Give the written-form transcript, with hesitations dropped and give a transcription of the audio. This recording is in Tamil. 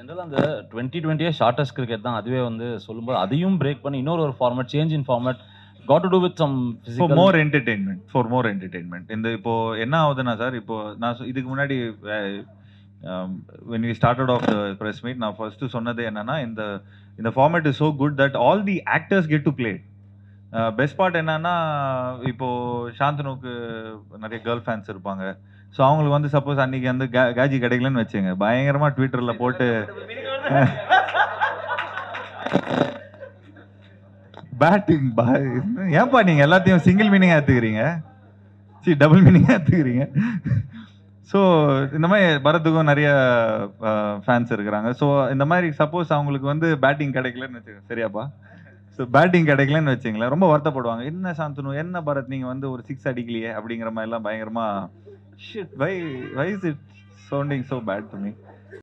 ஜென்ரலாக அந்த 2020 ஷார்டஸ்ட் கிரிக்கெட் தான், அதுவே வந்து சொல்லும்போது அதையும் பிரேக் பண்ணி இன்னொரு ஒரு format, change in format, got to do with some physical... for more entertainment. இந்த இப்போ என்ன ஆகுதுன்னா சார், இப்போ நான் இதுக்கு முன்னாடி when we started off the press meet நான் ஃபர்ஸ்ட் சொன்னது என்னன்னா, இந்த format is so good that all the actors get to play. Best part என்னன்னா, இப்போ சாந்தனுக்கு நிறைய கேர்ள் ஃபேன்ஸ் இருப்பாங்க. ஸோ அவங்களுக்கு வந்து சப்போஸ் அன்னைக்கு வந்து காஜி கிடைக்கலன்னு வச்சுங்க, பயங்கரமா ட்விட்டர்ல போட்டு பேட்டிங் பாய். ஏன்பா நீங்க எல்லாத்தையும் சிங்கிள் மீனிங்கா எடுத்துக்கிறீங்க, சரி டபுள் மீனிங்கா எடுத்துக்கிறீங்க. ஸோ இந்த மாதிரி பரத்துக்கும் நிறைய ஃபேன்ஸ் இருக்கிறாங்க. ஸோ இந்த மாதிரி சப்போஸ் அவங்களுக்கு வந்து பேட்டிங் கிடைக்கலன்னு வச்சுக்கோங்க, சரியாப்பா. ஸோ பேட்டிங் கிடைக்கலன்னு வச்சுங்களேன், ரொம்ப வருத்தப்படுவாங்க. என்ன சாந்தனு, என்ன பரத், நீங்கள் வந்து ஒரு சிக்ஸ் அடிக்கலையே அப்படிங்கிற மாதிரிலாம் பயங்கரமாக. Shit, why is it sounding so bad to me?